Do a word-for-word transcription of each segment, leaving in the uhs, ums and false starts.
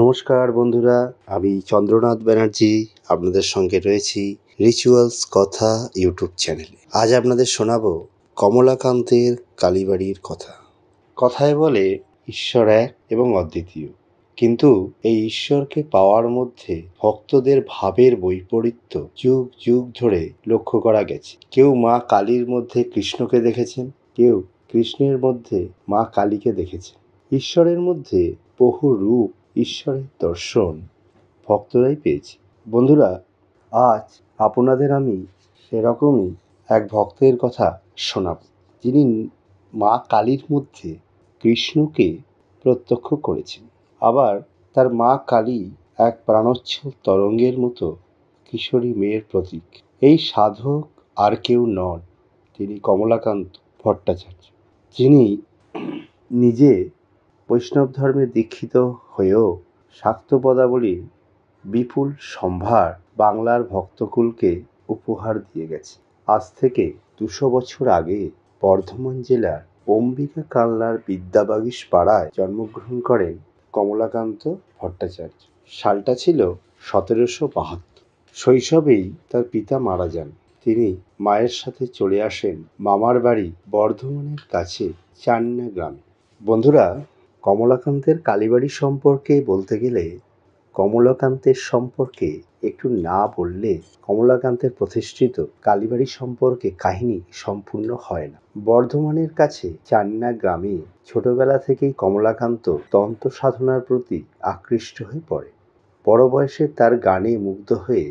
নমস্কার বন্ধুরা, আমি চন্দ্রনাথ ব্যানার্জি, আপনাদের সঙ্গে রয়েছি রিচুয়ালস কথা ইউটিউব চ্যানেলে। আজ আপনাদের শোনাবো কমলাকান্তের কালীবাড়ির কথা। কথায় বলে ঈশ্বর এক এবং অদ্বিতীয়, কিন্তু এই ঈশ্বরকে পাওয়ার মধ্যে ভক্তদের ভাবের বৈপরীত্য যুগ যুগ ধরে লক্ষ্য করা গেছে। কেউ মা কালীর মধ্যে কৃষ্ণকে দেখেছেন, কেউ কৃষ্ণের মধ্যে মা কালীকে দেখেছেন। ঈশ্বরের মধ্যে বহু রূপ, ঈশ্বরের দর্শন ভক্তরাই পেয়েছে। বন্ধুরা, আজ আপনাদের আমি সেরকমই এক ভক্তের কথা শোনাব, যিনি মা কালীর মধ্যে কৃষ্ণকে প্রত্যক্ষ করেছেন। আবার তার মা কালী এক প্রাণোচ্ছল তরঙ্গের মতো কিশোরী মেয়ের প্রতীক। এই সাধক আর কেউ নন, তিনি কমলাকান্ত ভট্টাচার্য, যিনি নিজে বৈষ্ণব ধর্মে দীক্ষিত হয়েও শাক্ত পদাবলীর বিপুল সম্ভার বাংলার ভক্তকুলকে উপহার দিয়ে গেছে। আজ থেকে দুশো বছর আগে বর্ধমান জেলার অম্বিকা কাল্লার বিদ্যাবাগীশ পাড়ায় জন্মগ্রহণ করেন কমলাকান্ত ভট্টাচার্য। সালটা ছিল সতেরোশো বাহাত্তর। শৈশবেই তার পিতা মারা যান। তিনি মায়ের সাথে চলে আসেন মামার বাড়ি বর্ধমানের কাছে চান্না গ্রামে। বন্ধুরা, কমলাকান্তের কালীবাড়ি সম্পর্কে বলতে গেলে কমলাকান্তের সম্পর্কে একটু না বললে কমলাকান্তের প্রতিষ্ঠিত কালীবাড়ি সম্পর্কে কাহিনী সম্পূর্ণ হয় না। বর্ধমানের কাছে চান্না গ্রামে ছোটবেলা থেকেই কমলাকান্ত তন্ত্র সাধনার প্রতি আকৃষ্ট হয়ে পড়ে। বড় বয়সে তার গানে মুগ্ধ হয়ে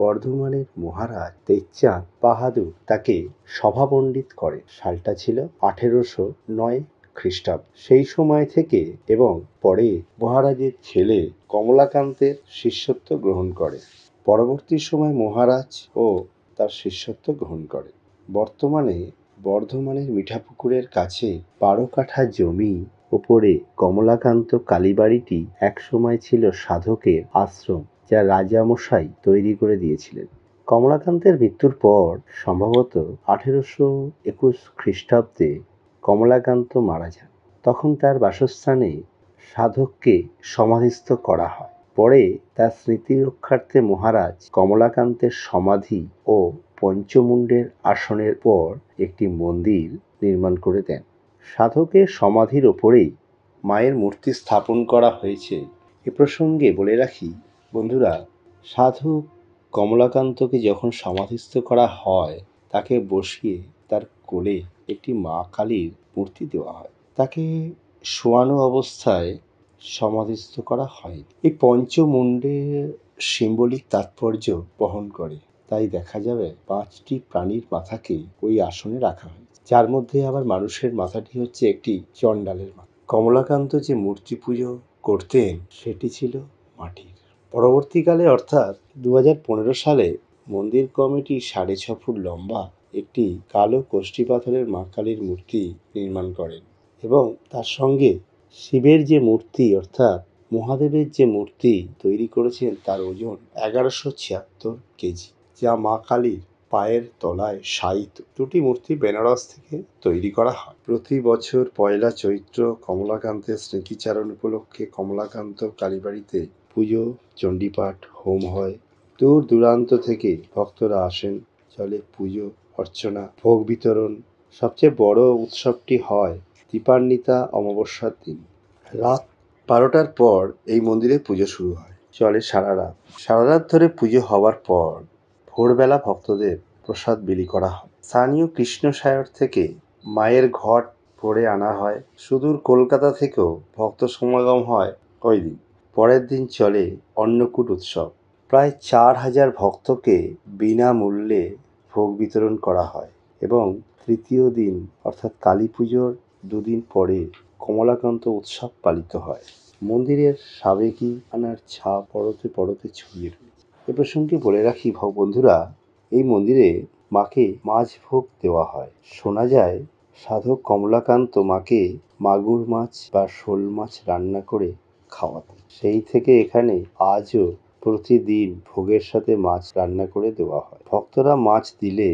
বর্ধমানের মহারাজ তেজচাঁদ বাহাদুর তাকে সভাপণ্ডিত করে। সালটা ছিল আঠেরোশো নয় খ্রিস্টাব্দ। সেই সময় থেকে এবং পরে মহারাজের ছেলে কমলাকান্তের শিষ্যত্ব গ্রহণ করে। পরবর্তী সময় মহারাজ ও তার শিষ্যত্ব গ্রহণ করে। বর্তমানে বর্ধমানের মিঠাপুকুরের কাছে বারো কাঠা জমি ওপরে কমলাকান্ত কালীবাড়িটি একসময় ছিল সাধকের আশ্রম, যা রাজামশাই তৈরি করে দিয়েছিলেন। কমলাকান্তের মৃত্যুর পর সম্ভবত আঠেরোশো একুশ খ্রিস্টাব্দে কমলাকান্ত মারা যান। তখন তার বাসস্থানে সাধককে সমাধিস্থ করা হয়। পরে তার স্মৃতি রক্ষার্থে মহারাজ কমলাকান্তের সমাধি ও পঞ্চমুণ্ডের আসনের পর একটি মন্দির নির্মাণ করে দেন। সাধকের সমাধির ওপরেই মায়ের মূর্তি স্থাপন করা হয়েছে। এ প্রসঙ্গে বলে রাখি বন্ধুরা, সাধক কমলাকান্তকে যখন সমাধিস্থ করা হয়, তাকে বসিয়ে তার কোলে একটি মা কালীর মূর্তি দেওয়া হয়। তাকে শোয়ানো অবস্থায় সমাধিস্থ করা হয়। এই পঞ্চমুণ্ডের সিম্বলিক তাৎপর্য বহন করে। তাই দেখা যাবে পাঁচটি প্রাণীর মাথাকে ওই আসনে রাখা হয়, যার মধ্যে আবার মানুষের মাথাটি হচ্ছে একটি চণ্ডালের মাথা। কমলাকান্ত যে মূর্তি পুজো করতেন সেটি ছিল মাটির। পরবর্তীকালে অর্থাৎ দু হাজার পনেরো সালে মন্দির কমিটি সাড়ে ছ ফুট লম্বা একটি কালো কষ্টি পাথরের মা কালীর মূর্তি নির্মাণ করেন এবং তার সঙ্গে শিবের যে মূর্তি অর্থাৎ মহাদেবের যে মূর্তি তৈরি করেছেন, তার ওজন এগারোশো ছিয়াত্তর কেজি, যা মা কালীর পায়ের তলায় শায়িত। দুটি মূর্তি বেনারস থেকে তৈরি করা হয়। প্রতি বছর পয়লা চৈত্র কমলাকান্তের স্মৃতিচারণ উপলক্ষে কমলাকান্ত কালীবাড়িতে পুজো, চণ্ডীপাঠ, হোম হয়। দূর দূরান্ত থেকে ভক্তরা আসেন, চলে পুজো অর্চনা, ভোগ বিতরণ। সবচেয়ে বড় উৎসবটি হয় দীপান্বিতা অমাবস্যার দিন। রাত বারোটার পর এই মন্দিরে পুজো শুরু হয়, চলে সারা রাত। সারা রাত ধরে পুজো হওয়ার পর ভোরবেলা ভক্তদের প্রসাদ বিলি করা হয়। স্থানীয় কৃষ্ণ সায়র থেকে মায়ের ঘট ভরে আনা হয়। সুদূর কলকাতা থেকেও ভক্ত সমাগম হয় ওই দিন। পরের দিন চলে অন্নকূট উৎসব। প্রায় চার হাজার ভক্তকে বিনামূল্যে ভোগ বিতরণ করা হয় এবং তৃতীয় দিন অর্থাৎ কালী পুজোর দুদিন পরে কমলাকান্ত উৎসব পালিত হয়। মন্দিরের সাবেকি আনার ছাপ পরতে পরতে ছড়িয়ে রয়েছে। এ প্রসঙ্গে বলে রাখি বন্ধুরা, এই মন্দিরে মাকে মাছ ভোগ দেওয়া হয়। শোনা যায় সাধক কমলাকান্ত মাকে মাগুর মাছ বা শোল মাছ রান্না করে খাওয়াতেন। সেই থেকে এখানে আজও প্রতিদিন ভোগের সাথে মাছ রান্না করে দেওয়া হয়। ভক্তরা মাছ দিলে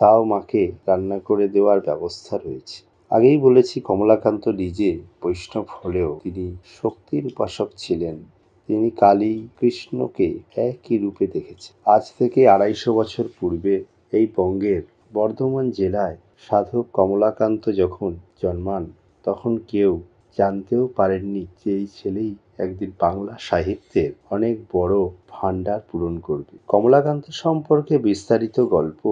তাও মাকে রান্না করে দেওয়ার ব্যবস্থা রয়েছে। আগেই বলেছি কমলাকান্ত নিজে বৈষ্ণব হলেও তিনি শক্তির উপাসক ছিলেন। তিনি কালী কৃষ্ণকে একই রূপে দেখেছেন। আজ থেকে আড়াইশো বছর পূর্বে এই বঙ্গের বর্ধমান জেলায় সাধক কমলাকান্ত যখন জন্মান তখন কেউ জানতেও পারেননি যে এই ছেলেই একদিন বাংলা সাহিত্যের অনেক বড় ভাণ্ডার পূরণ করবে। কমলাকান্ত সম্পর্কে বিস্তারিত গল্প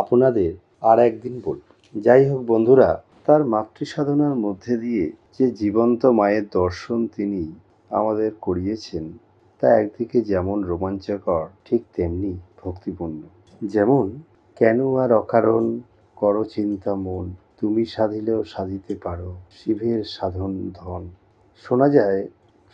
আপনাদের আর একদিন বলব। যাই হোক বন্ধুরা, তার মাতৃসাধনার মধ্যে দিয়ে যে জীবন্ত মায়ের দর্শন তিনি আমাদের করিয়েছেন তা একদিকে যেমন রোমাঞ্চকর ঠিক তেমনি ভক্তিপূর্ণ। যেমন কেন আর অকারণ করো চিন্তা মন, তুমি সাধিলেও সাধিতে পারো শিবের সাধন ধন। শোনা যায়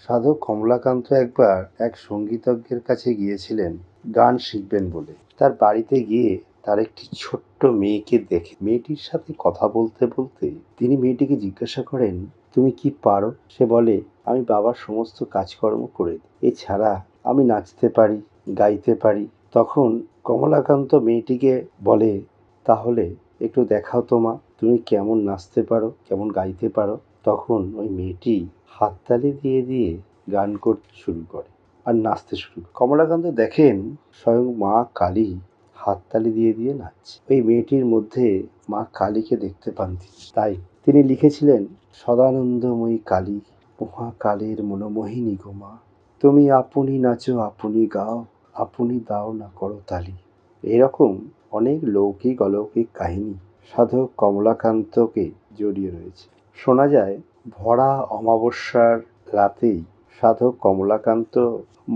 সাধক কমলাকান্ত একবার এক সঙ্গীতজ্ঞের কাছে গিয়েছিলেন গান শিখবেন বলে। তার বাড়িতে গিয়ে তার একটি ছোট্ট মেয়েকে দেখে মেয়েটির সাথে কথা বলতে বলতে তিনি মেয়েটিকে জিজ্ঞাসা করেন, তুমি কি পারো? সে বলে, আমি বাবার সমস্ত কাজকর্ম করে এছাড়া আমি নাচতে পারি, গাইতে পারি। তখন কমলাকান্ত মেয়েটিকে বলে, তাহলে একটু দেখাও তো মা, তুমি কেমন নাচতে পারো, কেমন গাইতে পারো। তখন ওই মেয়েটি হাততালি দিয়ে দিয়ে গান করতে শুরু করে আর নাচতে শুরু করে। কমলাকান্ত দেখেন স্বয়ং মা কালী হাততালি দিয়ে দিয়ে নাচছে। ওই মেয়েটির মধ্যে মা কালীকে দেখতে পান তিনি। তাই তিনি লিখেছিলেন, সদানন্দময়ী কালী মহাকালের মনোমোহিনী গোমা, তুমি আপনি নাচো আপনি গাও আপনি দাও না করো তালি। এরকম অনেক লৌকিক অলৌকিক কাহিনী সাধক কমলাকান্তকে জড়িয়ে রয়েছে। শোনা যায় ভরা অমাবস্যার রাতেই সাধক কমলাকান্ত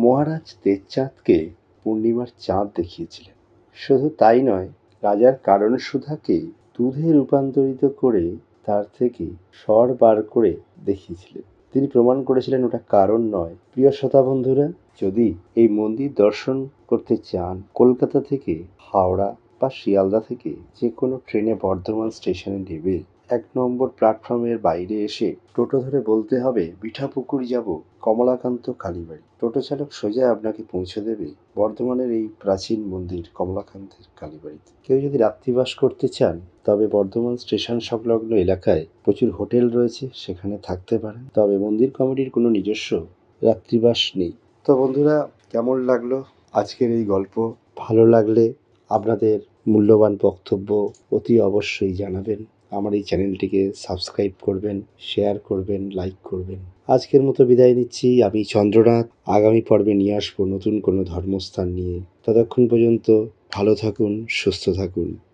মহারাজ তেজচাঁদকে পূর্ণিমার চাঁদ দেখিয়েছিলেন। শুধু তাই নয়, রাজার কারণ সুধাকে দুধে রূপান্তরিত করে তার থেকে স্বর বার করে দেখিয়েছিলেন। তিনি প্রমাণ করেছিলেন ওটা কারণ নয়। প্রিয় শ্রোতা বন্ধুরা, যদি এই মন্দির দর্শন করতে চান, কলকাতা থেকে হাওড়া বা শিয়ালদা থেকে যে কোনো ট্রেনে বর্ধমান স্টেশনে নেবে এক নম্বর প্ল্যাটফর্মের বাইরে এসে টোটো ধরে বলতে হবে, বিঠাপুকুর যাব কমলাকান্ত কালীবাড়ি। টোটো চালক সোজা আপনাকে পৌঁছে দেবে বর্ধমানের এই প্রাচীন মন্দির কমলাকান্তের কালীবাড়িতে। কেউ যদি রাত্রিবাস করতে চান তবে বর্ধমান স্টেশন সংলগ্ন এলাকায় প্রচুর হোটেল রয়েছে, সেখানে থাকতে পারেন। তবে মন্দির কমিটির কোনো নিজস্ব রাত্রিবাস নেই। তো বন্ধুরা, কেমন লাগলো আজকের এই গল্প? ভালো লাগলে আপনাদের মূল্যবান বক্তব্য অতি অবশ্যই জানাবেন। আমার এই চ্যানেলটিকে সাবস্ক্রাইব করবেন, শেয়ার করবেন, লাইক করবেন। আজকের মতো বিদায় নিচ্ছি। আমি চন্দ্রনাথ। আগামী পর্বে নিয়ে আসবো নতুন কোনো ধর্মস্থান নিয়ে। ততক্ষণ পর্যন্ত ভালো থাকুন, সুস্থ থাকুন।